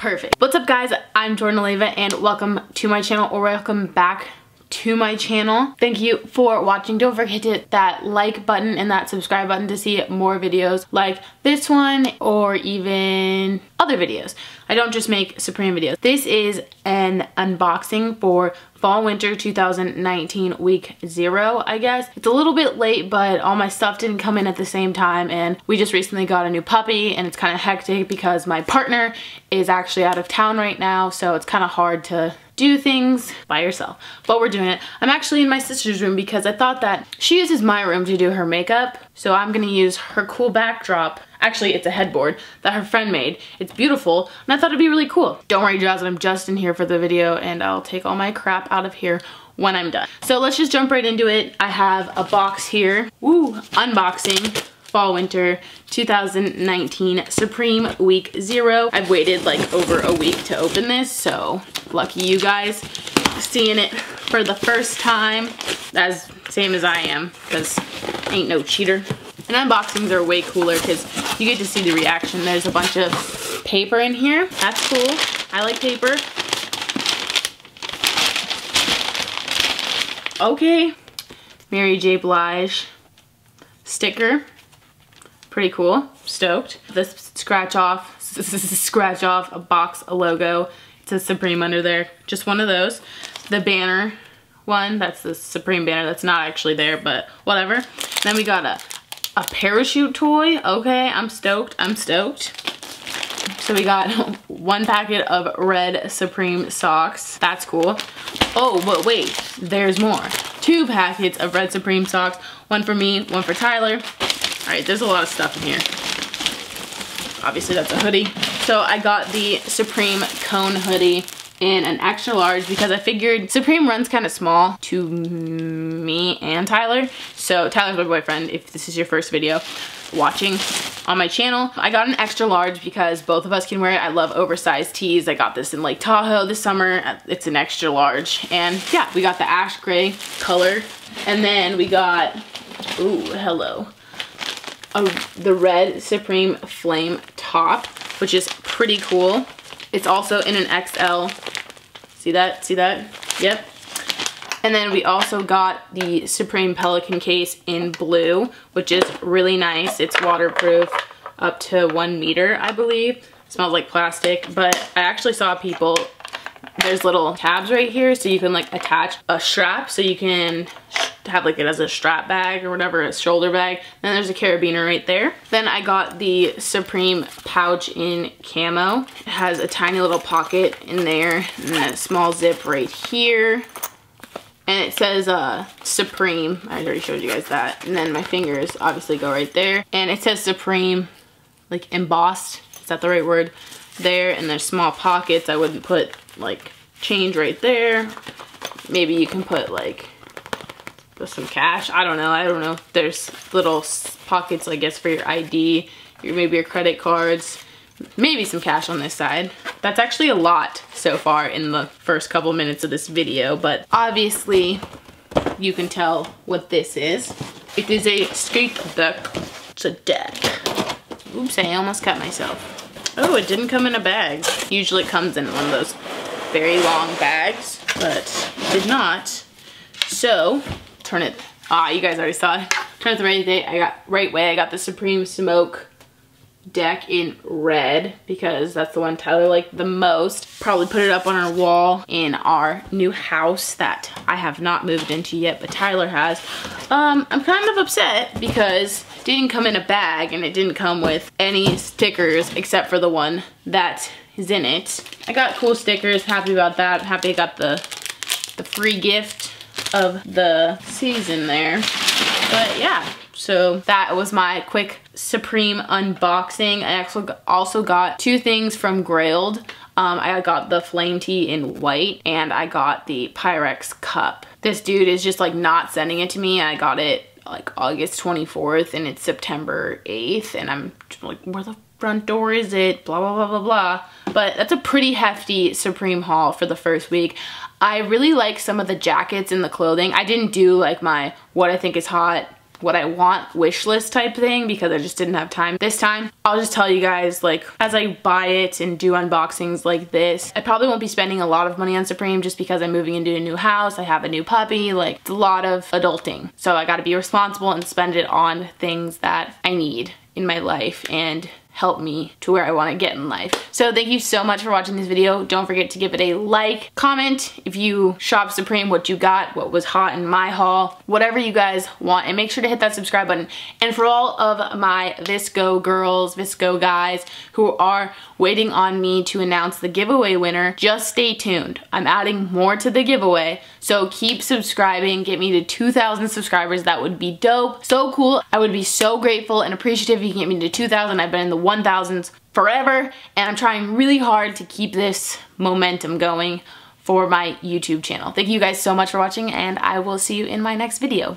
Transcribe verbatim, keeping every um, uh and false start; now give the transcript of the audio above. perfect. What's up guys, I'm Jordan Oliva and welcome to my channel, or welcome back to my channel. Thank you for watching. Don't forget to hit that like button and that subscribe button to see more videos like this one or even other videos. I don't just make Supreme videos. This is an unboxing for fall winter two thousand nineteen week zero, I guess. It's a little bit late, but all my stuff didn't come in at the same time, and we just recently got a new puppy and it's kind of hectic because my partner is actually out of town right now, so it's kind of hard to do things by yourself, but we're doing it. I'm actually in my sister's room because I thought that she uses my room to do her makeup, so I'm gonna use her cool backdrop. Actually, it's a headboard that her friend made. It's beautiful, and I thought it'd be really cool. Don't worry, Jasmine, I'm just in here for the video, and I'll take all my crap out of here when I'm done. So let's just jump right into it. I have a box here. Woo! Unboxing fall winter two thousand nineteen Supreme week zero. I've waited like over a week to open this, so lucky you guys seeing it for the first time, as same as I am, because ain't no cheater. And unboxings are way cooler because you get to see the reaction. There's a bunch of paper in here. That's cool. I like paper. Okay. Mary J. Blige sticker. Pretty cool. Stoked. This scratch off. This is a scratch off, a box, a logo. It says Supreme under there. Just one of those. The banner one. That's the Supreme banner. That's not actually there, but whatever. Then we got a A parachute toy. Okay, I'm stoked. I'm stoked. So we got one packet of red Supreme socks. That's cool. Oh, but wait, there's more. Two packets of red Supreme socks. One for me, one for Tyler. Alright, there's a lot of stuff in here. Obviously, that's a hoodie. So I got the Supreme cone hoodie in an extra large because I figured Supreme runs kind of small to me and Tyler. So Tyler's my boyfriend, if this is your first video watching on my channel. I got an extra large because both of us can wear it. I love oversized tees. I got this in Lake Tahoe this summer. It's an extra large. And yeah, we got the ash gray color. And then we got, ooh, hello. A, the red Supreme flame top, which is pretty cool. It's also in an X L. See that? See that? Yep. And then we also got the Supreme Pelican case in blue, which is really nice. It's waterproof up to one meter, I believe. It smells like plastic, but I actually saw people, there's little tabs right here so you can like attach a strap, so you can have like it as a strap bag or whatever, a shoulder bag. Then there's a carabiner right there. Then I got the Supreme pouch in camo. It has a tiny little pocket in there and a small zip right here. And it says uh, Supreme. I already showed you guys that. And then my fingers obviously go right there. And it says Supreme, like embossed. Is that the right word? There. And there's small pockets. I wouldn't put like change right there. Maybe you can put like some cash. I don't know. I don't know. There's little pockets, I guess, for your I D, your, maybe your credit cards, maybe some cash on this side. That's actually a lot so far in the first couple minutes of this video, but obviously you can tell what this is. It is a skate deck. It's a deck. Oops, I almost cut myself. Oh, it didn't come in a bag. Usually it comes in one of those very long bags, but it did not. So, turn it, ah, you guys already saw it. Turn it the right way. I got right way. I got the Supreme Smoke deck in red because that's the one Tyler liked the most. Probably put it up on our wall in our new house that I have not moved into yet, but Tyler has. Um, I'm kind of upset because it didn't come in a bag and it didn't come with any stickers except for the one that is in it. I got cool stickers. Happy about that. Happy I got the the free gift of the season there. But yeah, so that was my quick Supreme unboxing. I actually also got two things from Grailed. Um, I got the flame tea in white and I got the Pyrex cup. This dude is just like not sending it to me. I got it like August twenty-fourth and it's September eighth and I'm like, where the front door is it? Blah, blah, blah, blah, blah. But that's a pretty hefty Supreme haul for the first week. I really like some of the jackets and the clothing. I didn't do like my what I think is hot what I want wish list type thing because I just didn't have time this time. I'll just tell you guys, like, as I buy it and do unboxings like this, I probably won't be spending a lot of money on Supreme just because I'm moving into a new house, I have a new puppy, like, it's a lot of adulting. So I gotta be responsible and spend it on things that I need in my life and help me to where I want to get in life. So thank you so much for watching this video. Don't forget to give it a like, comment if you shop Supreme, what you got, what was hot in my haul, whatever you guys want, and make sure to hit that subscribe button. And for all of my Visco girls, Visco guys who are waiting on me to announce the giveaway winner, just stay tuned. I'm adding more to the giveaway, so keep subscribing. Get me to two thousand subscribers. That would be dope. So cool. I would be so grateful and appreciative if you can get me to two thousand. I've been in the one thousands forever, and I'm trying really hard to keep this momentum going for my YouTube channel. Thank you guys so much for watching, and I will see you in my next video.